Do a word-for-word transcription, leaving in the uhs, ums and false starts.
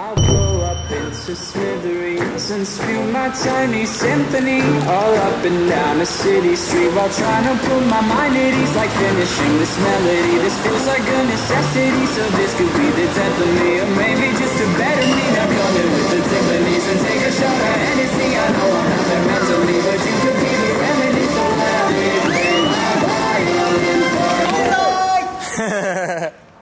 I'll blow up into smithereens and spew my tiny symphony all up and down a city street, while trying to put my mind at ease, like finishing this melody. This feels like a necessity, so this could be the day.